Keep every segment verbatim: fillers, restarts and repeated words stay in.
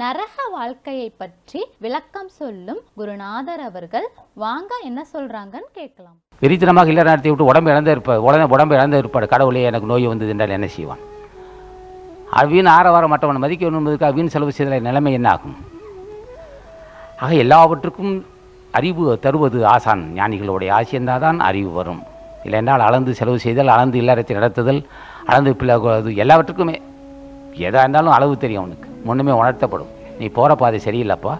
நரக வாழ்க்கையை பற்றி விளக்கம் சொல்லும் குருநாதர் அவர்கள் வாங்க என்ன சொல்றாங்கன்னு கேட்கலாம். வெறித்தனமாக இல்லற நடத்தி விட்டு உடம்பு இழந்து இருப்பார் உடனே உடம்பு இழந்து இருப்பார். கடவுளே எனக்கு நோய் வந்தது என்றால் என்ன செய்வான்? அவ்வீண் ஆரவாரம் மற்றவன் மதிக்க என்பதற்கு அவ்வீண் செலவு செய்த நிலைமை என்ன ஆகும்? ஆக எல்லாவற்றுக்கும் அறிவு தருவது ஆசான். ஞானிகளுடைய ஆசி இருந்தால் தான் அறிவு வரும். இல்லைன்றால் அளந்து செலவு செய்தல், அளந்து இல்லறத்தை நடத்துதல், அளந்து பிள்ளை எல்லாவற்றுக்குமே எதாக இருந்தாலும் அளவு தெரியும். அவனுக்கு முன்னுமே உணர்த்தப்படும். நீ போகிற பாதை சரியில்லைப்பா,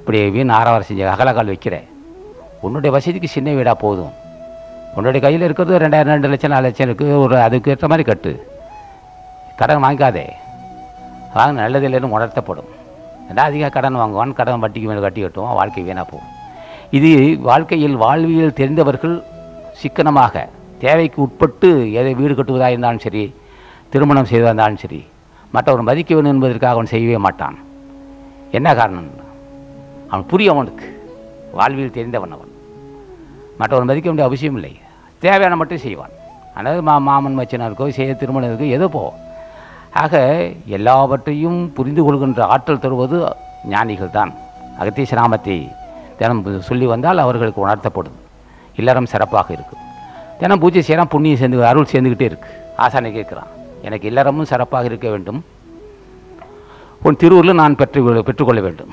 இப்படி வீண் ஆரவாரம் செஞ்ச அகலக்கால் வைக்கிற, உன்னுடைய வசதிக்கு சின்ன வீடாக போதும், உன்னுடைய கையில் இருக்கிறது ரெண்டாயிரம் ரெண்டு லட்சம் நாலு லட்சம் இருக்குது, ஒரு அதுக்கு ஏற்ற மாதிரி கட்டு, கடன் வாங்காதே, வாங்க நல்லது இல்லைன்னு உணர்த்தப்படும். ஏன்னா அதிகம் கடன் வாங்குவான், கடன் வட்டிக்கு மேலே கட்டி கட்டுவான், வாழ்க்கை வீணாக போகும். இது வாழ்க்கையில் வாழ்வியல் தெரிந்தவர்கள் சிக்கனமாக தேவைக்கு உட்பட்டு எதை வீடு கட்டுவதாக இருந்தாலும் சரி, திருமணம் செய்வதாக இருந்தாலும் சரி, மற்றவர் மதிக்க வேண்டும் என்பதற்காக அவன் செய்யவே மாட்டான். என்ன காரணம்? அவன் புரியும், அவனுக்கு வாழ்வியல் தெரிந்தவன். அவன் மற்றவர் மதிக்க வேண்டிய அவசியம் இல்லை, தேவையான மட்டும் செய்வான். அதாவது மா மாமன் மச்சனாருக்கோ செய்ய திருமணம் இருக்கோ எதோ போவோம். ஆக எல்லாவற்றையும் புரிந்து கொள்கின்ற ஆற்றல் தருவது ஞானிகள் தான். அகத்தீச நாமத்தை தினம் சொல்லி வந்தால் அவர்களுக்கு உணர்த்தப்படும், இல்லறம் சிறப்பாக இருக்கும். தினம் பூஜை செய்கிறான், புண்ணியம் சேர்ந்து அருள் சேர்ந்துக்கிட்டே இருக்குது. ஆசானை கேட்குறான், எனக்கு இல்லறமும் சிறப்பாக இருக்க வேண்டும், உன் திருவருள் நான் பெற்று பெற்றுக்கொள்ள வேண்டும்.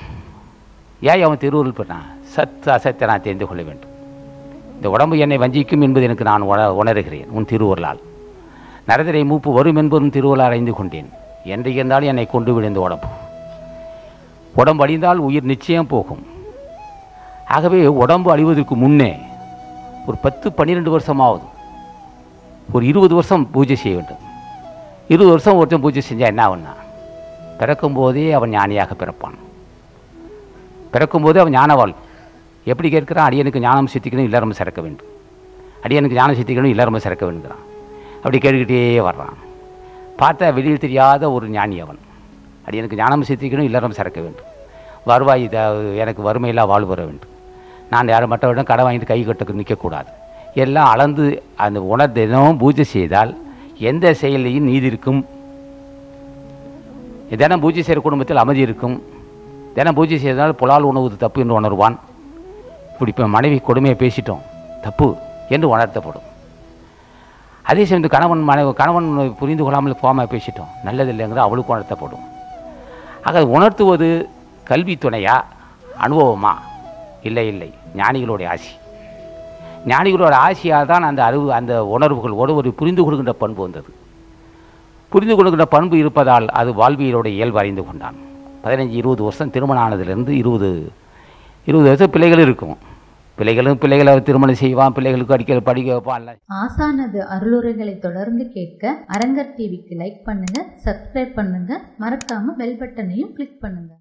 ஏன் அவன் திருவருள் பெற்றான்? சத் அசத்தை நான் தெரிந்து கொள்ள வேண்டும். இந்த உடம்பு என்னை வஞ்சிக்கும் என்பது எனக்கு நான் உண உணர்கிறேன் உன் திருவருளால். நரதிரை மூப்பு வரும் என்பதும் திருவருளால் அறிந்து கொண்டேன். என்றைக்கு இருந்தாலும் என்னை கொண்டு விழுந்த உடம்பு உடம்பு அழிந்தால் உயிர் நிச்சயம் போகும். ஆகவே உடம்பு அழிவதற்கு முன்னே ஒரு பத்து பன்னிரெண்டு வருஷமாவது ஒரு இருபது வருஷம் பூஜை செய்ய வேண்டும். இருபது வருஷம் ஒருத்தன் பூஜை செஞ்சால் என்ன ஆகுன்னா, பிறக்கும்போதே அவன் ஞானியாக பிறப்பான். பிறக்கும்போதே அவன் ஞானவாள். எப்படி கேட்குறான்? அடியனுக்கு ஞானம் சித்திக்கணும், இல்லறம சிறக்க வேண்டும். அடியனுக்கு ஞானம் சித்திக்கணும், இல்லறம சிறக்க வேண்டுங்கிறான். அப்படி கேட்டுக்கிட்டே வர்றான். பார்த்தா வெளியில் தெரியாத ஒரு ஞானி அவன். அடியனுக்கு ஞானம் சித்திக்கணும், இல்லறம் சிறக்க வேண்டும், வருவாய் எனக்கு வறுமையெல்லாம் வாழ்வு வர வேண்டும், நான் யாரும் மற்றவரிடம் கடை வாங்கிட்டு கை கட்டுக்கு நிற்கக்கூடாது, எல்லாம் அளந்து அந்த உணர் தினமும் பூஜை செய்தால் எந்த செயலையும் நீதி இருக்கும். தினம் பூஜை செய்கிற குடும்பத்தில் அமைதி இருக்கும். தினம் பூஜை செய்தால் புலால் உணவு தப்பு என்று உணர்வான். இப்படி இப்போ மனைவி கொடுமையை பேசிட்டோம் தப்பு என்று உணர்த்தப்படும். அதே சமயம் கணவன் மனைவி கணவன் புரிந்து கொள்ளாமல் போகாமல் பேசிட்டோம் நல்லதில்லைங்கிறது அவளுக்கு உணர்த்தப்படும். ஆக உணர்த்துவது கல்வி துணையா அனுபவமா? இல்லை இல்லை, ஞானிகளுடைய ஆசி. ஞானிகளோட ஆசையாக தான் அந்த அறிவு அந்த உணர்வுகள் ஒருவர் புரிந்து கொள்கின்ற பண்பு வந்தது. புரிந்து கொள்கின்ற பண்பு இருப்பதால் அது வாழ்வியலோட இயல்பு அறிந்து கொண்டான். பதினஞ்சு இருபது வருஷம் திருமணம் ஆனதுலேருந்து இருபது இருபது வருஷம் பிள்ளைகள் இருக்கும். பிள்ளைகளும் பிள்ளைகளை திருமணம் செய்வான், பிள்ளைகளுக்கு அடிக்க படிக்க வைப்பான். ஆசானது அருளுரைகளை தொடர்ந்து கேட்க அரங்கர் டிவிக்கு லைக் பண்ணுங்க, சப்ஸ்கிரைப் பண்ணுங்க, மறக்காம பெல் பட்டனையும் கிளிக் பண்ணுங்க.